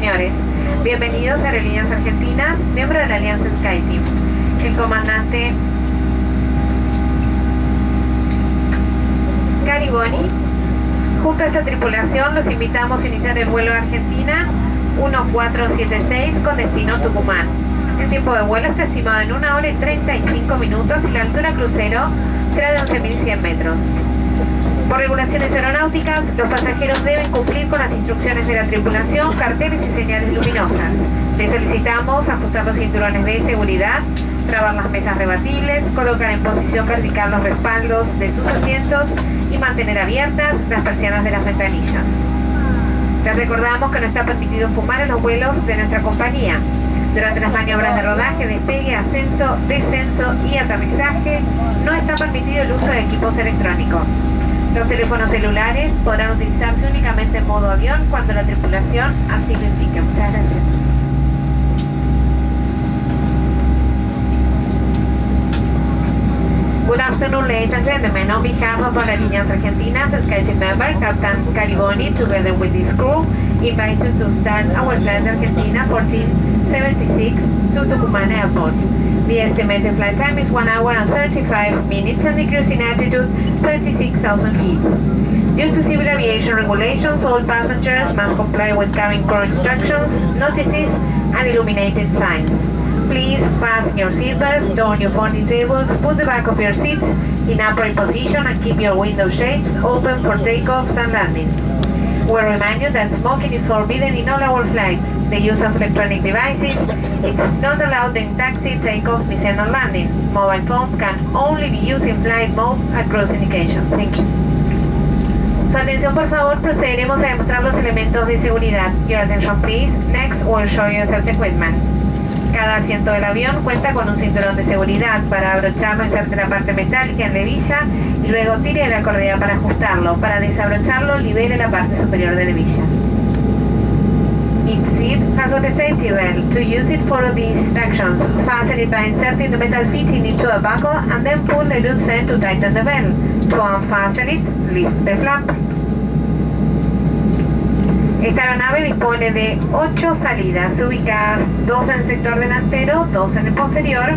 señores, bienvenidos a Aerolíneas Argentinas, miembro de la alianza SkyTeam. El comandante Cariboni, junto a esta tripulación, los invitamos a iniciar el vuelo a Argentina 1476 con destino Tucumán. El tiempo de vuelo está estimado en 1 hora y 35 minutos y la altura crucero será de 11.100 metros. Por regulaciones aeronáuticas, los pasajeros deben cumplir con las instrucciones de la tripulación, carteles y señales luminosas. Les solicitamos ajustar los cinturones de seguridad, trabar las mesas rebatibles, colocar en posición vertical los respaldos de sus asientos y mantener abiertas las persianas de las ventanillas. Les recordamos que no está permitido fumar en los vuelos de nuestra compañía. Durante las maniobras de rodaje, despegue, ascenso, descenso y aterrizaje, no está permitido el uso de equipos electrónicos. Los teléfonos celulares podrán utilizarse únicamente en modo avión cuando la tripulación así lo indique. Muchas gracias. Good afternoon, ladies and gentlemen. On behalf of Aerolíneas Argentinas, the SkyTeam member, Captain Cariboni, together with his crew, invite you to start our flight Argentina 1476 to Tucumán Airport. The estimated flight time is 1 hour and 35 minutes and the cruising altitude 36,000 feet. Due to civil aviation regulations, all passengers must comply with cabin crew instructions, notices and illuminated signs. Please fasten your seatbelts, turn your folding tables, put the back of your seats in upright position and keep your window shades open for takeoffs and landings. We remind you that smoking is forbidden in all our flights. The use of electronic devices is not allowed in taxi, takeoff, descent and landing. Mobile phones can only be used in flight mode across indications. Thank you. Su atención, por favor, procederemos a demostrar los elementos de seguridad. Your attention, please. Next, we'll show you self equipment. Cada asiento del avión cuenta con un cinturón de seguridad. Para abrocharlo, inserte la parte metálica en levilla y luego tire la correa para ajustarlo. Para desabrocharlo, libere la parte superior de levilla. Each seat has got a safety belt. To use it, follow the instructions. Fasten it by inserting the metal fitting into a buckle and then pull the loose end to tighten the belt. To unfasten it, lift the flap. Esta aeronave dispone de 8 salidas ubicadas, 2 en el sector delantero, 2 en el posterior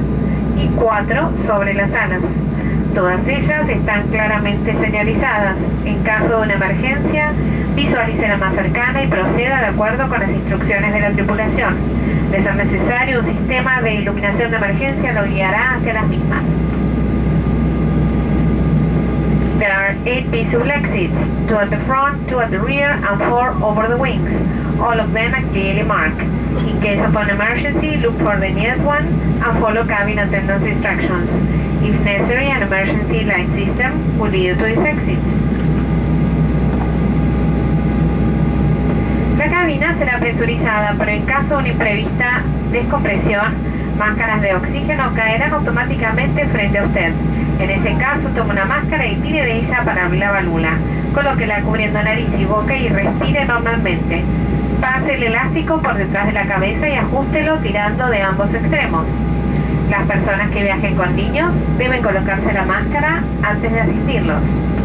y 4 sobre las alas. Todas ellas están claramente señalizadas. En caso de una emergencia, visualice la más cercana y proceda de acuerdo con las instrucciones de la tripulación. De ser necesario, un sistema de iluminación de emergencia lo guiará hacia las mismas. There are 8 visible exits, 2 at the front, 2 at the rear and 4 over the wings. All of them are clearly marked. In case of an emergency, look for the nearest one and follow cabin attendant's instructions. If necessary, an emergency light system will lead you to its exit. La cabina será presurizada, pero en caso de una imprevista descompresión, máscaras de oxígeno caerán automáticamente frente a usted. En ese caso, tome una máscara y tire de ella para abrir la válvula. Colóquela cubriendo nariz y boca y respire normalmente. Pase el elástico por detrás de la cabeza y ajústelo tirando de ambos extremos. Las personas que viajen con niños deben colocarse la máscara antes de asistirlos.